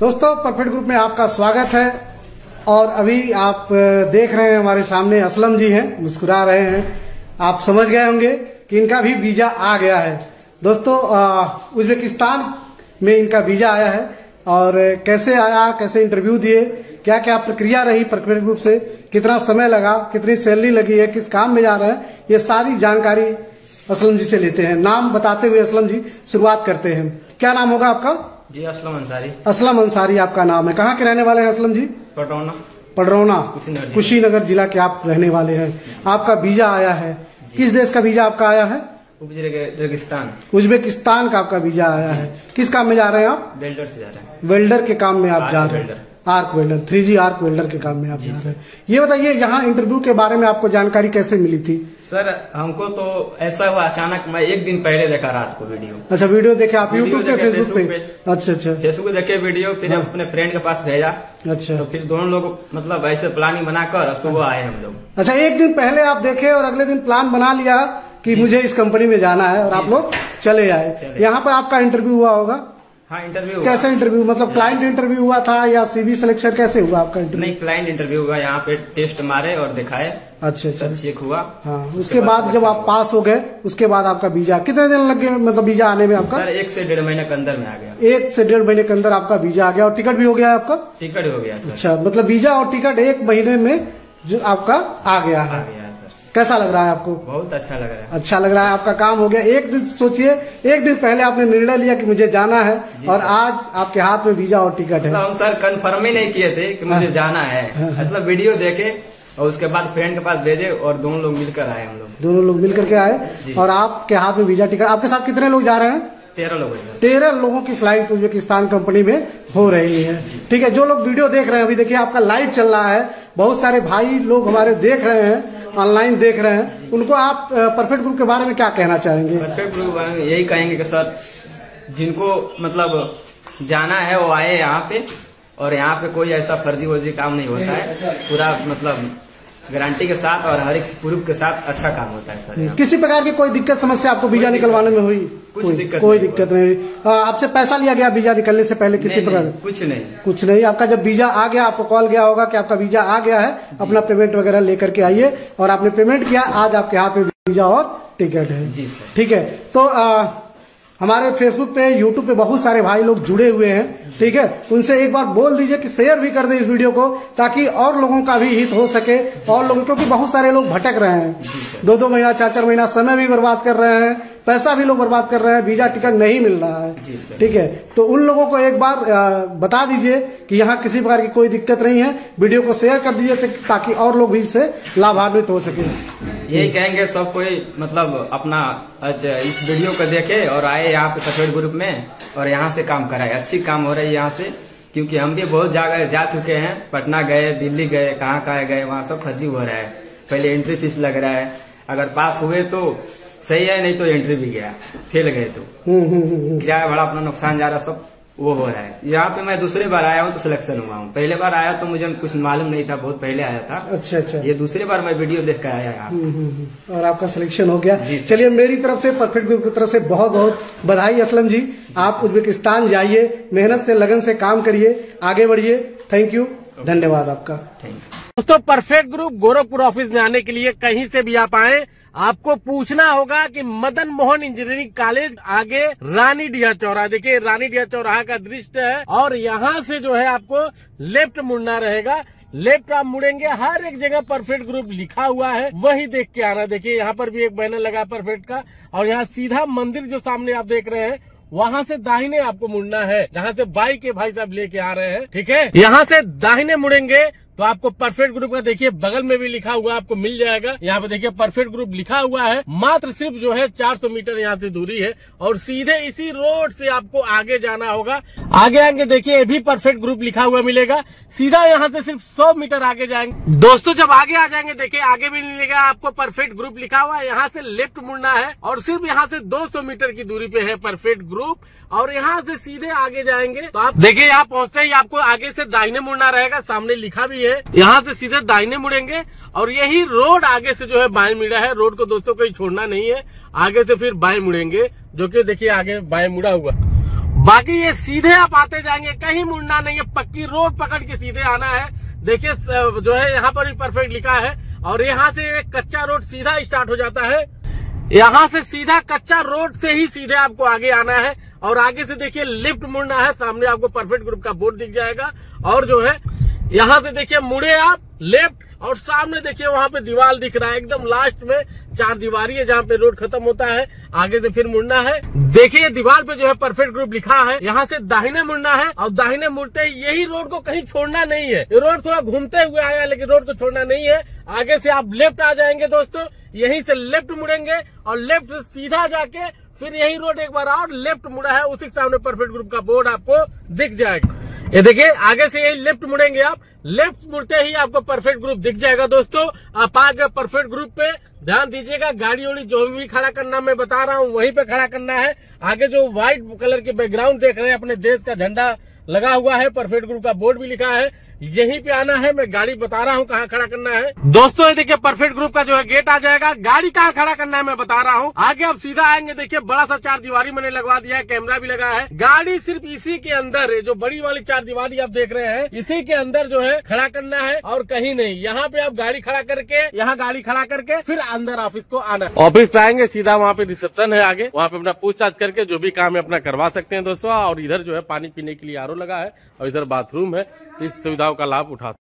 दोस्तों perfect group में आपका स्वागत है और अभी आप देख रहे हैं हमारे सामने असलम जी हैं, मुस्कुरा रहे हैं। आप समझ गए होंगे कि इनका भी वीजा आ गया है। दोस्तों उज्बेकिस्तान में इनका वीजा आया है और कैसे आया, कैसे इंटरव्यू दिए, क्या क्या प्रक्रिया रही परफेक्ट ग्रुप से, कितना समय लगा, कितनी सैलरी लगी है, किस काम में जा रहा है, ये सारी जानकारी असलम जी से लेते हैं। नाम बताते हुए असलम जी शुरुआत करते हैं। क्या नाम होगा आपका? जी असलम अंसारी। असलम अंसारी आपका नाम है। कहाँ के रहने वाले हैं असलम जी? पडरौना। पडरौना कुशीनगर जिला के आप रहने वाले हैं। आपका वीजा आया है, किस देश का वीजा आपका आया है? उज्बेकिस्तान। उज्बेकिस्तान का आपका वीजा आया है। किस काम में जा रहे हैं आप? वेल्डर से जा रहे हैं। वेल्डर के काम में आप जा रहे हैं, arc welder, 3G arc welder के काम में आप जा रहे हैं। ये बताइए यहाँ इंटरव्यू के बारे में आपको जानकारी कैसे मिली थी? सर हमको तो ऐसा हुआ अचानक, मैं एक दिन पहले देखा रात को वीडियो। अच्छा वीडियो देखे आप यूट्यूब पे, फेसबुक पे? अच्छा अच्छा फेसबुक पे देखे वीडियो, फिर हाँ। अपने फ्रेंड के पास भेजा। अच्छा तो फिर दोनों लोग मतलब ऐसे प्लानिंग बनाकर सुबह आए हम लोग। अच्छा एक दिन पहले आप देखे और अगले दिन प्लान बना लिया कि मुझे इस कंपनी में जाना है और आप लोग चले आए। यहाँ पर आपका इंटरव्यू हुआ होगा? हाँ इंटरव्यू। कैसे इंटरव्यू, मतलब क्लाइंट इंटरव्यू हुआ था या सीवी सिलेक्शन कैसे हुआ आपका इंटरव्यू? नहीं क्लाइंट इंटरव्यू हुआ, यहाँ पे टेस्ट मारे और दिखाए। अच्छा अच्छा चेक हुआ। हाँ उसके बाद जब आप पास हो गए उसके बाद आपका वीजा कितने दिन लग गए, मतलब वीजा आने में आपका? सर 1 से 1.5 महीने के अंदर में आ गया। 1 से 1.5 महीने के अंदर आपका वीजा आ गया और टिकट भी हो गया आपका? टिकट हो गया। अच्छा मतलब वीजा और टिकट 1 महीने में जो आपका आ गया है। कैसा लग रहा है आपको? बहुत अच्छा लग रहा है। अच्छा लग रहा है, आपका काम हो गया। एक दिन सोचिए, एक दिन पहले आपने निर्णय लिया कि मुझे जाना है और आज आपके हाथ में वीजा और टिकट है। हम सर कंफर्म ही नहीं किए थे कि मुझे जाना है, मतलब वीडियो देखे और उसके बाद फ्रेंड के पास भेजे और दोनों लोग मिलकर आए। हम लोग दोनों लोग मिलकर के आए और आपके हाथ में वीजा टिकट। आपके साथ कितने लोग जा रहे हैं? 13 लोग। 13 लोगों की फ्लाइट उज्बेकिस्तान कंपनी में हो रही है। ठीक है, जो लोग वीडियो देख रहे हैं, अभी देखिए आपका लाइव चल रहा है, बहुत सारे भाई लोग हमारे देख रहे हैं, ऑनलाइन देख रहे हैं, उनको आप परफेक्ट ग्रुप के बारे में क्या कहना चाहेंगे? परफेक्ट ग्रुप के बारे में यही कहेंगे कि सर जिनको मतलब जाना है वो आए यहाँ पे, और यहाँ पे कोई ऐसा फर्जी वर्जी काम नहीं होता है, पूरा मतलब गारंटी के साथ और हर एक प्रूफ के साथ अच्छा काम होता है सर। किसी प्रकार की कोई दिक्कत समस्या आपको वीजा निकलवाने में हुई? कोई दिक्कत नहीं। आपसे पैसा लिया गया वीजा निकलने से पहले? किसी प्रकार कुछ नहीं, कुछ नहीं। आपका जब वीजा आ गया आपको कॉल गया होगा कि आपका वीजा आ गया है, अपना पेमेंट वगैरह लेकर के आइए, और आपने पेमेंट किया, आज आपके हाथ में वीजा और टिकट है। जी सर ठीक है। तो हमारे फेसबुक पे, यूट्यूब पे बहुत सारे भाई लोग जुड़े हुए हैं, ठीक है, उनसे एक बार बोल दीजिए कि शेयर भी कर दें इस वीडियो को, ताकि और लोगों का भी हित हो सके। और लोगों, क्योंकि बहुत सारे लोग भटक रहे हैं, 2-2 महीना 4-4 महीना समय भी बर्बाद कर रहे हैं, पैसा भी लोग बर्बाद कर रहे हैं, वीजा टिकट नहीं मिल रहा है। ठीक है, तो उन लोगों को एक बार बता दीजिए कि यहाँ किसी प्रकार की कोई दिक्कत नहीं है, वीडियो को शेयर कर दीजिए ताकि और लोग भी इससे लाभान्वित हो सके। यही कहेंगे सब कोई मतलब अपना इस वीडियो को देखे और आए यहाँ पे परफेक्ट ग्रुप में, और यहाँ से काम कराए। अच्छी काम हो रही है यहाँ से, क्योंकि हम भी बहुत जगह जा चुके हैं, पटना गए, दिल्ली गए, कहाँ गए, वहाँ सब फर्जी हो रहा है। पहले एंट्री फीस लग रहा है, अगर पास हुए तो सही है, नहीं तो एंट्री भी गया, फेल गए तो किराया भाड़ा अपना नुकसान जा रहा, सब वो हो रहा है। यहाँ पे मैं दूसरे बार आया हूँ तो सिलेक्शन हुआ हूँ, पहले बार आया तो मुझे कुछ मालूम नहीं था, बहुत पहले आया था। अच्छा अच्छा, ये दूसरे बार मैं वीडियो देख कर आया यहाँ और आपका सिलेक्शन हो गया। चलिए मेरी तरफ से, परफेक्ट ग्रुप की तरफ से बहुत बहुत बधाई असलम जी। आप उज्बेकिस्तान जाइए, मेहनत से, लगन से काम करिए, आगे बढ़िए। थैंक यू, धन्यवाद आपका। Thank you. दोस्तों परफेक्ट ग्रुप गोरखपुर ऑफिस में आने के लिए कहीं से भी आप आए, आपको पूछना होगा कि मदन मोहन इंजीनियरिंग कॉलेज आगे रानी डिया चौराहा। देखिए रानी डिया चौराहा का दृश्य है और यहाँ से जो है आपको लेफ्ट मुड़ना रहेगा। लेफ्ट आप मुड़ेंगे, हर एक जगह परफेक्ट ग्रुप लिखा हुआ है, वही देख के आना। देखिए यहाँ पर भी एक बैनर लगा परफेक्ट का, और यहाँ सीधा मंदिर जो सामने आप देख रहे हैं वहाँ से दाहिने आपको मुड़ना है, जहाँ से बाइक के भाई साहब लेके आ रहे हैं। ठीक है, यहाँ से दाहिने मुड़ेंगे तो आपको परफेक्ट ग्रुप का देखिए बगल में भी लिखा हुआ आपको मिल जाएगा। यहाँ पे देखिए परफेक्ट ग्रुप लिखा हुआ है, मात्र सिर्फ जो है 400 मीटर यहाँ से दूरी है, और सीधे इसी रोड से आपको आगे जाना होगा। आगे आगे देखिए भी परफेक्ट ग्रुप लिखा हुआ मिलेगा, सीधा यहाँ से सिर्फ 100 मीटर आगे जाएंगे। दोस्तों जब आगे आ जाएंगे देखिये आगे भी मिलेगा आपको परफेक्ट ग्रुप लिखा हुआ, यहाँ से लेफ्ट मुड़ना है, और सिर्फ यहाँ से 200 मीटर की दूरी पे है परफेक्ट ग्रुप, और यहाँ से सीधे आगे जाएंगे तो आप देखिये यहाँ पहुँचते ही आपको आगे से दाहिने मुड़ना रहेगा, सामने लिखा भी, यहाँ से सीधे दाहिने मुड़ेंगे और यही रोड आगे से जो है बाएं मुड़ा है। रोड को दोस्तों कहीं छोड़ना नहीं है, आगे से फिर बाएं मुड़ेंगे, जो कि देखिए आगे बाएं मुड़ा हुआ, बाकी ये सीधे आप आते जाएंगे, कहीं मुड़ना नहीं है, पक्की रोड पकड़ के सीधे आना है। देखिए जो है यहाँ पर भी परफेक्ट लिखा है और यहाँ से एक कच्चा रोड सीधा स्टार्ट हो जाता है। यहाँ से सीधा कच्चा रोड से ही सीधे आपको आगे आना है और आगे से देखिए लेफ्ट मुड़ना है। सामने आपको परफेक्ट ग्रुप का बोर्ड दिख जाएगा और जो है यहाँ से देखिए मुड़े आप लेफ्ट और सामने देखिए वहाँ पे दीवार दिख रहा है, एकदम लास्ट में चार दीवारी है जहाँ पे रोड खत्म होता है। आगे से फिर मुड़ना है, देखिए दीवार पे जो है परफेक्ट ग्रुप लिखा है। यहाँ से दाहिने मुड़ना है और दाहिने मुड़ते ही यही रोड को कहीं छोड़ना नहीं है। रोड थोड़ा घूमते हुए आया लेकिन रोड को छोड़ना नहीं है। आगे से आप लेफ्ट आ जाएंगे दोस्तों, यहीं से लेफ्ट मुड़ेंगे और लेफ्ट से सीधा जाके फिर यही रोड एक बार और लेफ्ट मुड़ा है, उसी के सामने परफेक्ट ग्रुप का बोर्ड आपको दिख जाएगा। ये देखिए आगे से यही लेफ्ट मुड़ेंगे आप, लेफ्ट मुड़ते ही आपको परफेक्ट ग्रुप दिख जाएगा दोस्तों। आप आगे परफेक्ट ग्रुप पे ध्यान दीजिएगा, गाड़ी उड़ी जो भी खड़ा करना मैं बता रहा हूँ वहीं पे खड़ा करना है। आगे जो व्हाइट कलर के बैकग्राउंड देख रहे हैं अपने देश का झंडा लगा हुआ है, परफेक्ट ग्रुप का बोर्ड भी लिखा है, यहीं पे आना है। मैं गाड़ी बता रहा हूँ कहाँ खड़ा करना है दोस्तों। ये देखिए परफेक्ट ग्रुप का जो है गेट आ जाएगा, गाड़ी कहाँ खड़ा करना है मैं बता रहा हूँ। आगे आप सीधा आएंगे, देखिए बड़ा सा चार दीवारी मैंने लगवा दिया है, कैमरा भी लगा है। गाड़ी सिर्फ इसी के अंदर है, जो बड़ी वाली चार दीवारी आप देख रहे हैं इसी के अंदर जो है खड़ा करना है और कहीं नहीं। यहाँ पे आप गाड़ी खड़ा करके, यहाँ गाड़ी खड़ा करके फिर अंदर ऑफिस को आना। ऑफिस पे आएंगे सीधा वहाँ पे रिसेप्शन है, आगे वहाँ पे अपना पूछताछ करके जो भी काम है अपना करवा सकते हैं दोस्तों। और इधर जो है पानी पीने के लिए आरो लगा है और इधर बाथरूम है, इस सुविधा का लाभ उठा